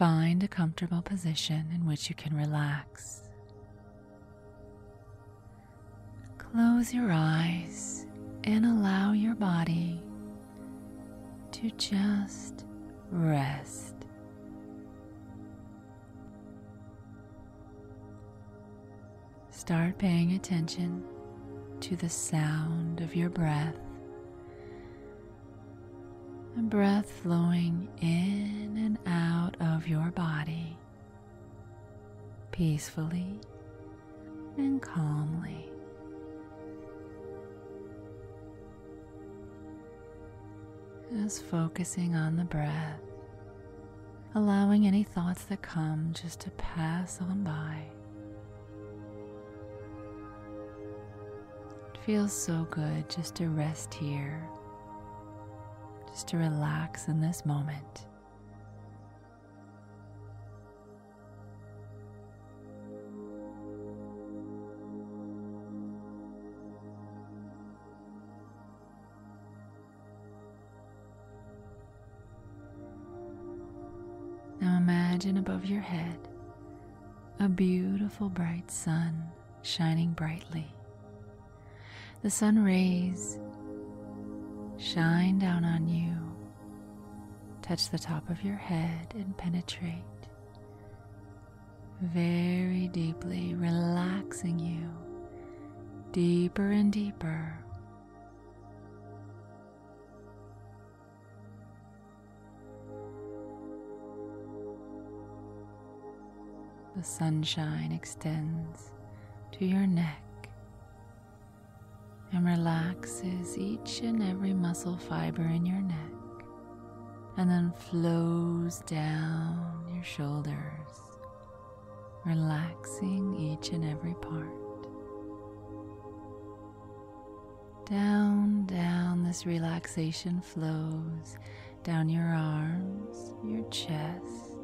Find a comfortable position in which you can relax. Close your eyes and allow your body to just rest. Start paying attention to the sound of your breath. The breath flowing in and out of your body, peacefully and calmly. Just focusing on the breath, allowing any thoughts that come just to pass on by. It feels so good just to rest here. Just to relax in this moment. Now imagine above your head a beautiful bright sun shining brightly. The sun rays shine down on you, touch the top of your head and penetrate, very deeply relaxing you, deeper and deeper. The sunshine extends to your neck and relaxes each and every muscle fiber in your neck, and then flows down your shoulders, relaxing each and every part. Down, down, this relaxation flows down your arms, your chest,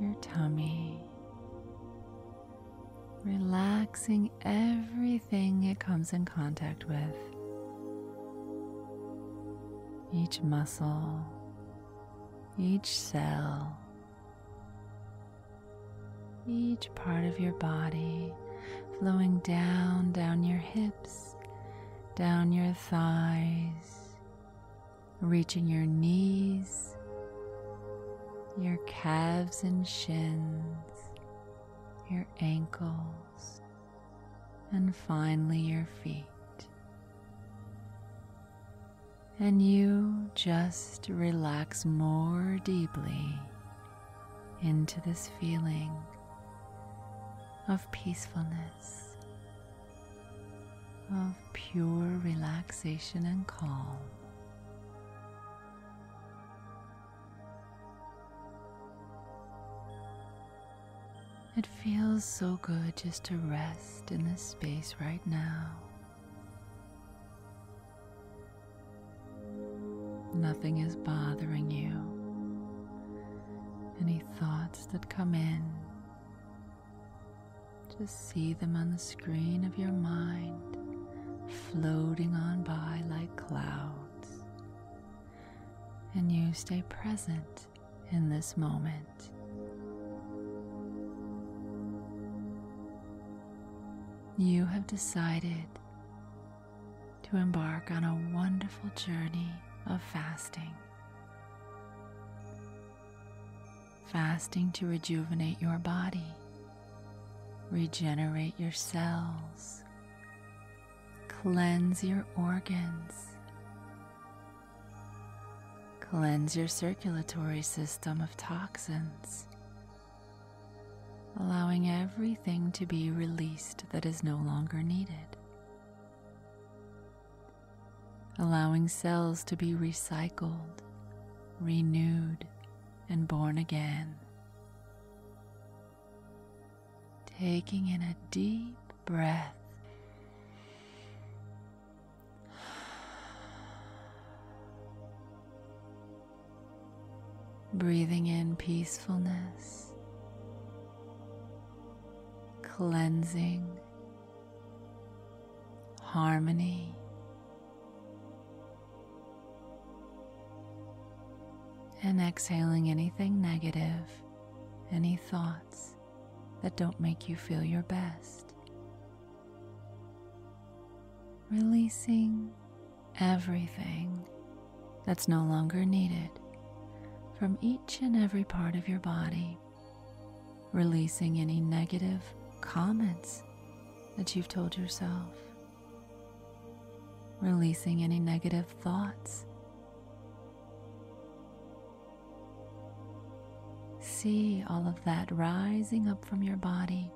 your tummy, relaxing everything it comes in contact with, each muscle, each cell, each part of your body, flowing down, down your hips, down your thighs, reaching your knees, your calves and shins, your ankles, and finally your feet. And you just relax more deeply into this feeling of peacefulness, of pure relaxation and calm. It feels so good just to rest in this space right now. Nothing is bothering you. Any thoughts that come in, just see them on the screen of your mind, floating on by like clouds. And you stay present in this moment. You have decided to embark on a wonderful journey of fasting. Fasting to rejuvenate your body, regenerate your cells, cleanse your organs, cleanse your circulatory system of toxins, allowing everything to be released that is no longer needed. Allowing cells to be recycled, renewed, and born again. Taking in a deep breath. Breathing in peacefulness. Cleansing, harmony, and exhaling anything negative, any thoughts that don't make you feel your best. Releasing everything that's no longer needed from each and every part of your body. Releasing any negative comments that you've told yourself. Releasing any negative thoughts. See all of that rising up from your body,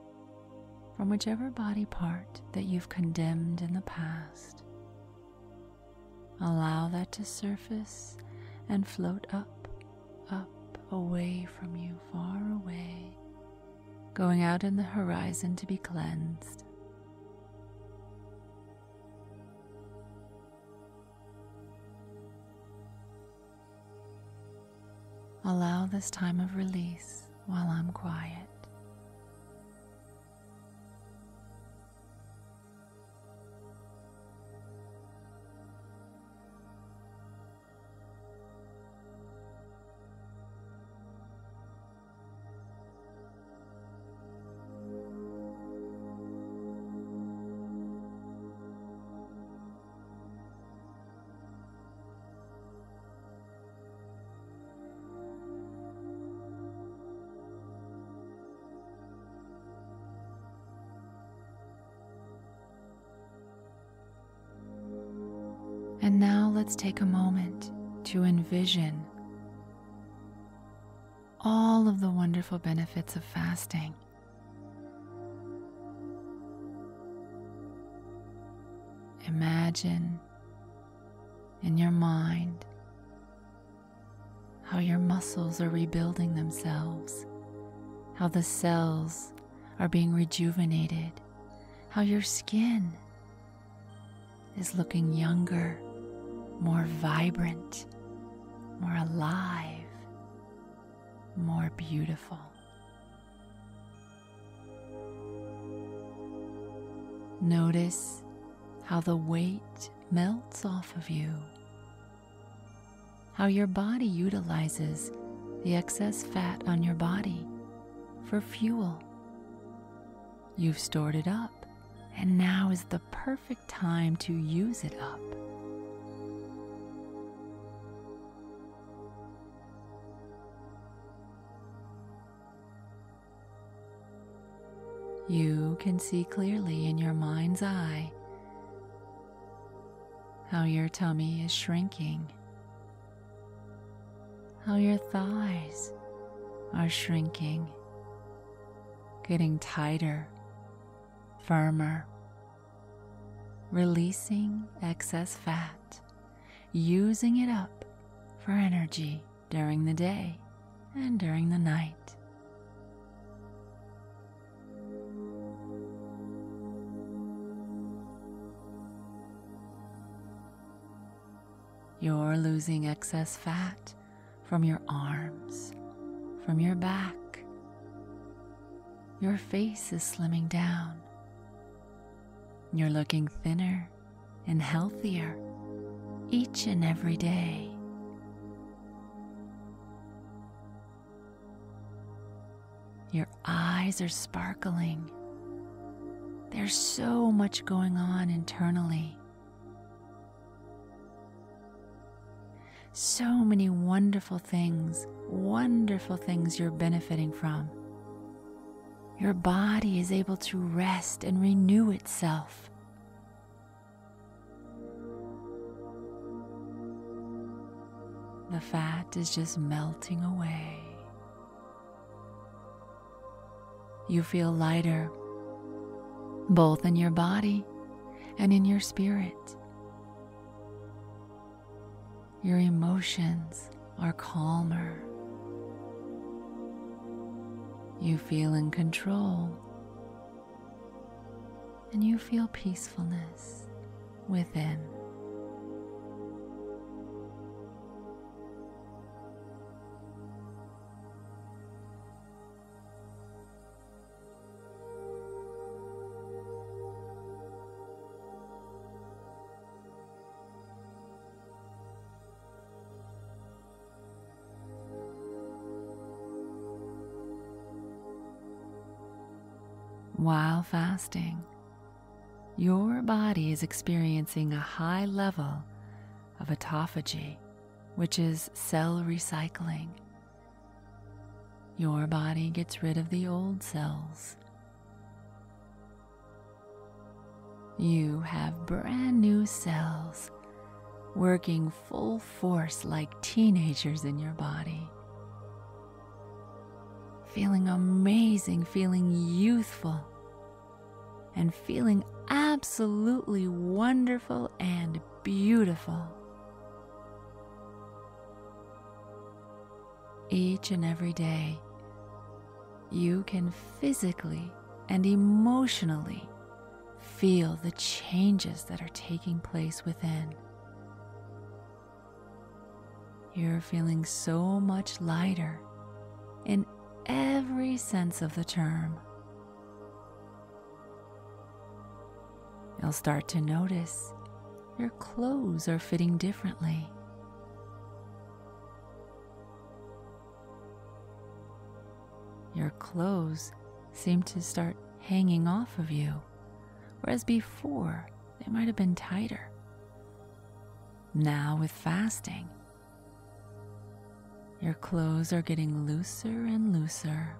from whichever body part that you've condemned in the past. Allow that to surface and float up, up, away from you, far away, going out in the horizon to be cleansed. Allow this time of release while I'm quiet. And now let's take a moment to envision all of the wonderful benefits of fasting. Imagine in your mind how your muscles are rebuilding themselves, how the cells are being rejuvenated, how your skin is looking younger, more vibrant, more alive, more beautiful. Notice how the weight melts off of you, how your body utilizes the excess fat on your body for fuel. You've stored it up, and now is the perfect time to use it up. You can see clearly in your mind's eye how your tummy is shrinking, how your thighs are shrinking, getting tighter, firmer, releasing excess fat, using it up for energy during the day and during the night. You're losing excess fat from your arms, from your back. Your face is slimming down. You're looking thinner and healthier each and every day. Your eyes are sparkling. There's so much going on internally. So many wonderful things you're benefiting from. Your body is able to rest and renew itself. The fat is just melting away. You feel lighter, both in your body and in your spirit. Your emotions are calmer. You feel in control, and you feel peacefulness within. While fasting, your body is experiencing a high level of autophagy, which is cell recycling. Your body gets rid of the old cells. You have brand new cells working full force like teenagers in your body, feeling amazing, feeling youthful, and feeling absolutely wonderful and beautiful. Each and every day, you can physically and emotionally feel the changes that are taking place within. You're feeling so much lighter in every sense of the term. You'll start to notice your clothes are fitting differently. Your clothes seem to start hanging off of you, whereas before they might have been tighter. Now with fasting, your clothes are getting looser and looser.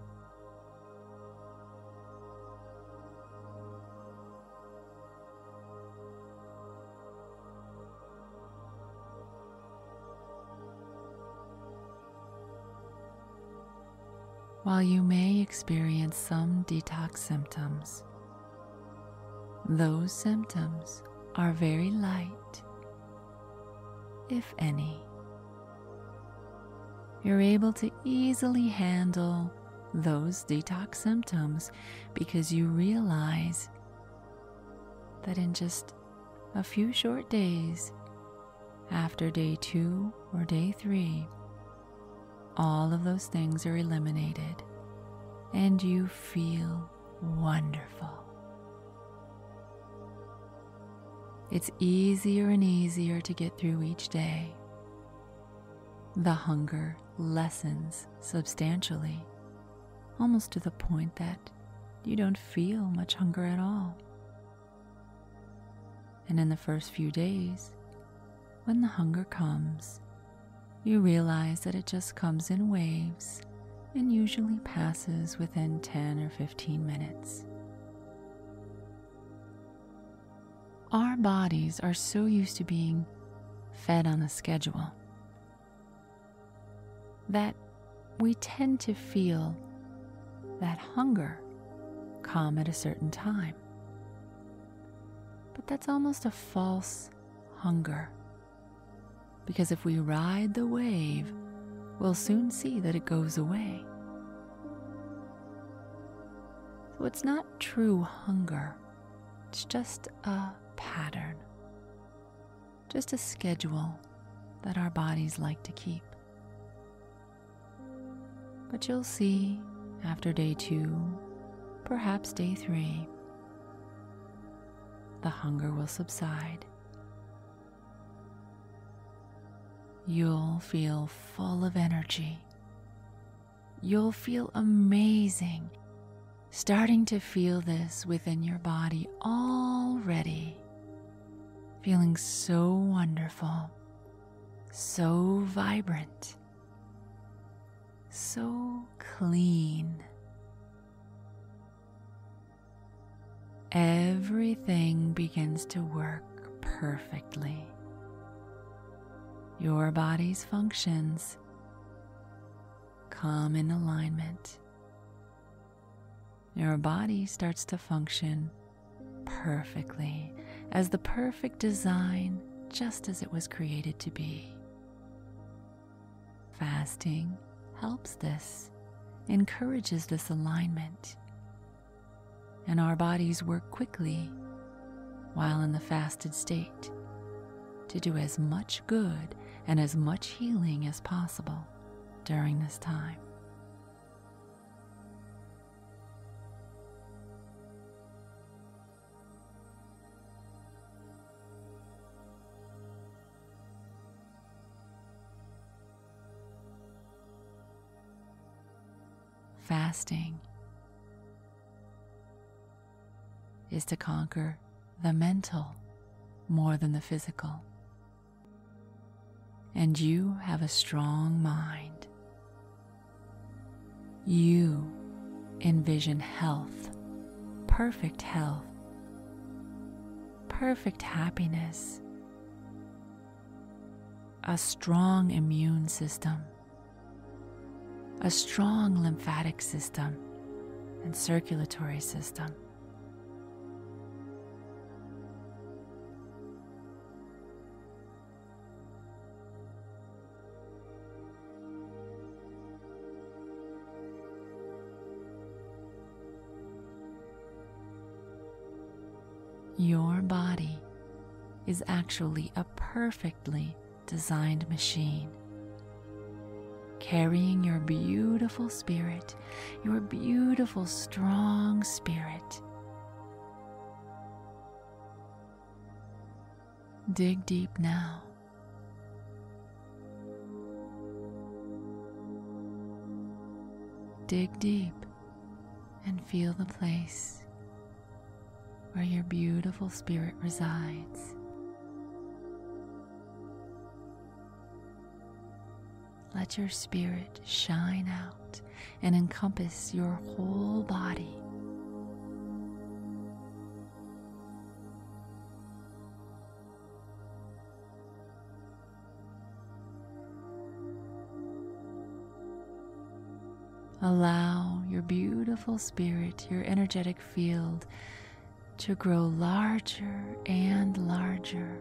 While you may experience some detox symptoms, those symptoms are very light, if any. You're able to easily handle those detox symptoms because you realize that in just a few short days after day 2 or day 3, all of those things are eliminated, and you feel wonderful. It's easier and easier to get through each day. The hunger lessens substantially, almost to the point that you don't feel much hunger at all. And in the first few days, when the hunger comes, you realize that it just comes in waves and usually passes within 10 or 15 minutes. Our bodies are so used to being fed on a schedule that we tend to feel that hunger come at a certain time. But that's almost a false hunger, because if we ride the wave, we'll soon see that it goes away. So it's not true hunger, it's just a pattern, just a schedule that our bodies like to keep. But you'll see after day 2, perhaps day 3, the hunger will subside. You'll feel full of energy. You'll feel amazing, starting to feel this within your body already, feeling so wonderful, so vibrant, so clean. Everything begins to work perfectly. Your body's functions come in alignment. Your body starts to function perfectly, as the perfect design, just as it was created to be. Fasting helps this, encourages this alignment, and our bodies work quickly while in the fasted state to do as much good and as much healing as possible during this time. Fasting is to conquer the mental more than the physical. And you have a strong mind. You envision health, perfect health, perfect happiness, a strong immune system, a strong lymphatic system and circulatory system. Your body is actually a perfectly designed machine, carrying your beautiful spirit, your beautiful strong spirit. Dig deep now. Dig deep and feel the place where your beautiful spirit resides. Let your spirit shine out and encompass your whole body. Allow your beautiful spirit, your energetic field, to grow larger and larger.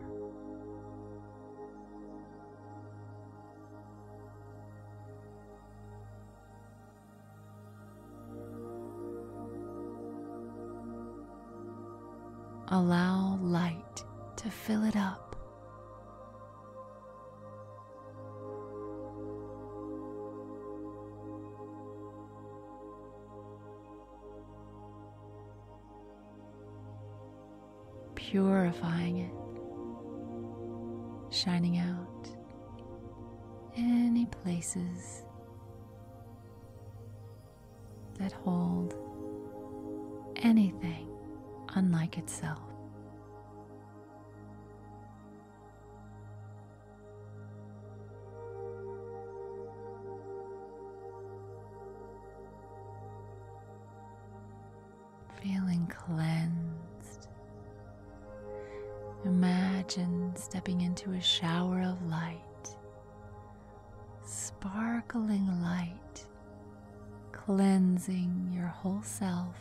Allow light to fill it up. Purifying it, shining out any places that hold anything unlike itself. Feeling cleansed. Imagine stepping into a shower of light, sparkling light, cleansing your whole self,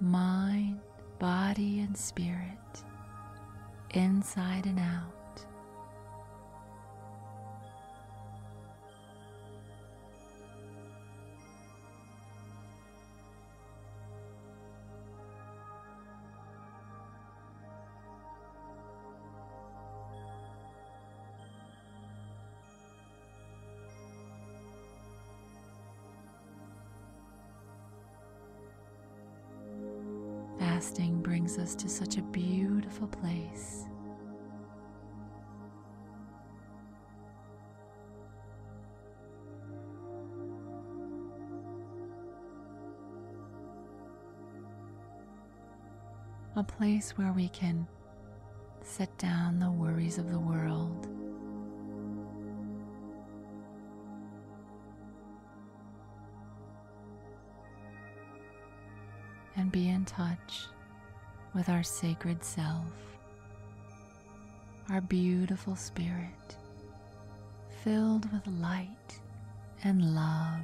mind, body, and spirit, inside and out. Fasting brings us to such a beautiful place. A place where we can set down the worries of the world. And be in touch with our sacred self, our beautiful spirit, filled with light and love.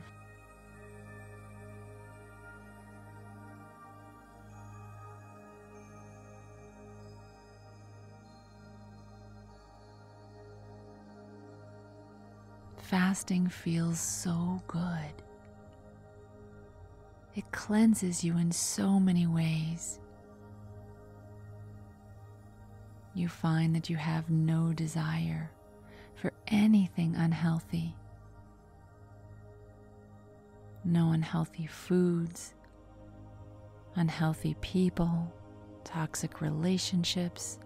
Fasting feels so good. It cleanses you in so many ways. You find that you have no desire for anything unhealthy. No unhealthy foods, unhealthy people, toxic relationships,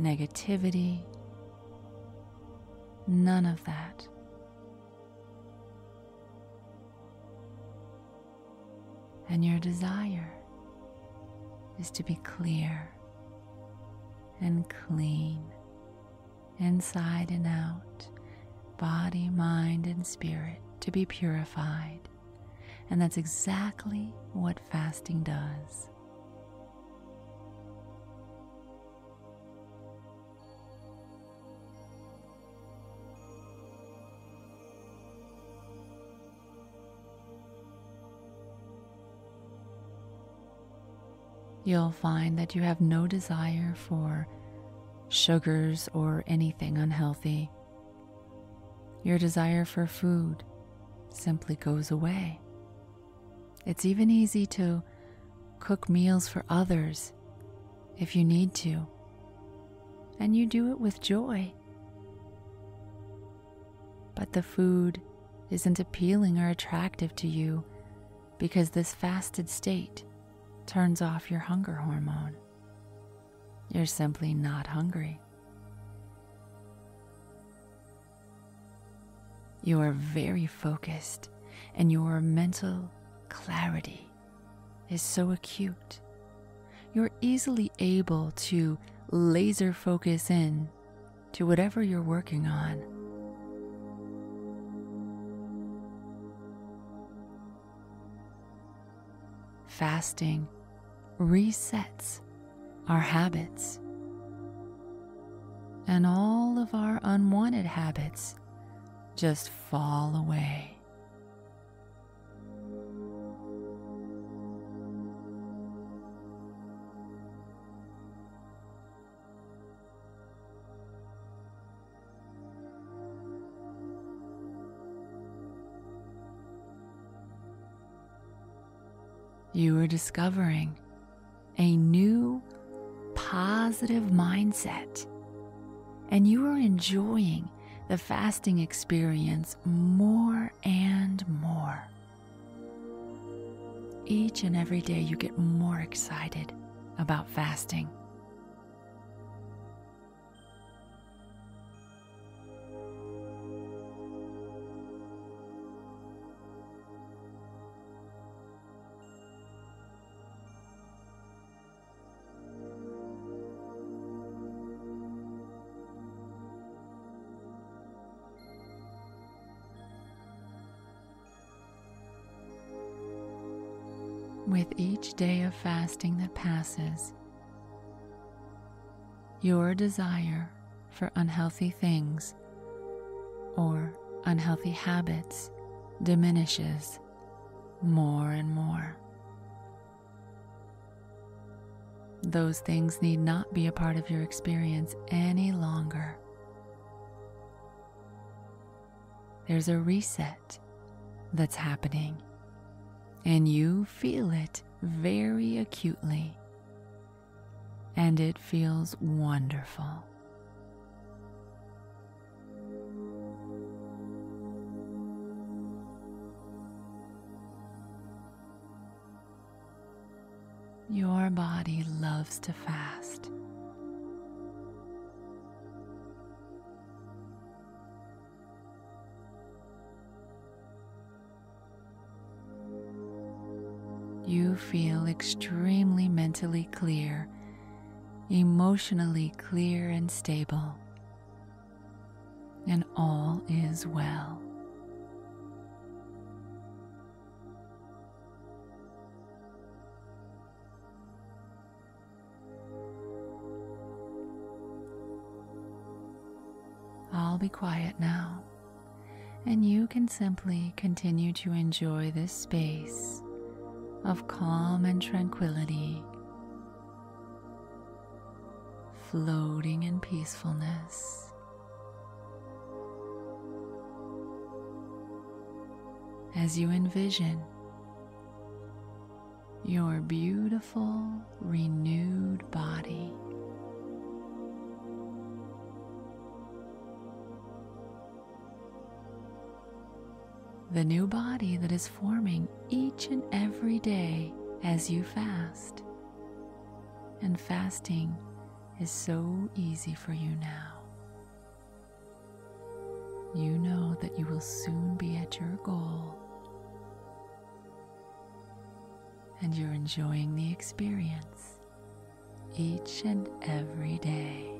negativity, none of that. And your desire is to be clear and clean, inside and out, body, mind, and spirit, to be purified. And that's exactly what fasting does. You'll find that you have no desire for sugars or anything unhealthy. Your desire for food simply goes away. It's even easy to cook meals for others if you need to, and you do it with joy. But the food isn't appealing or attractive to you because this fasted state turns off your hunger hormone. You're simply not hungry. You are very focused, and your mental clarity is so acute. You're easily able to laser focus in to whatever you're working on. Fasting resets our habits, and all of our unwanted habits just fall away. You are discovering a new positive mindset, and you are enjoying the fasting experience more and more. Each and every day you get more excited about fasting. With each day of fasting that passes, your desire for unhealthy things or unhealthy habits diminishes more and more. Those things need not be a part of your experience any longer. There's a reset that's happening, and you feel it very acutely, and it feels wonderful. Your body loves to fast. You feel extremely mentally clear, emotionally clear and stable, and all is well. I'll be quiet now, and you can simply continue to enjoy this space of calm and tranquility, floating in peacefulness. As you envision your beautiful, renewed body, the new body that is forming each and every day as you fast. And fasting is so easy for you now. You know that you will soon be at your goal, and you're enjoying the experience. each and every day.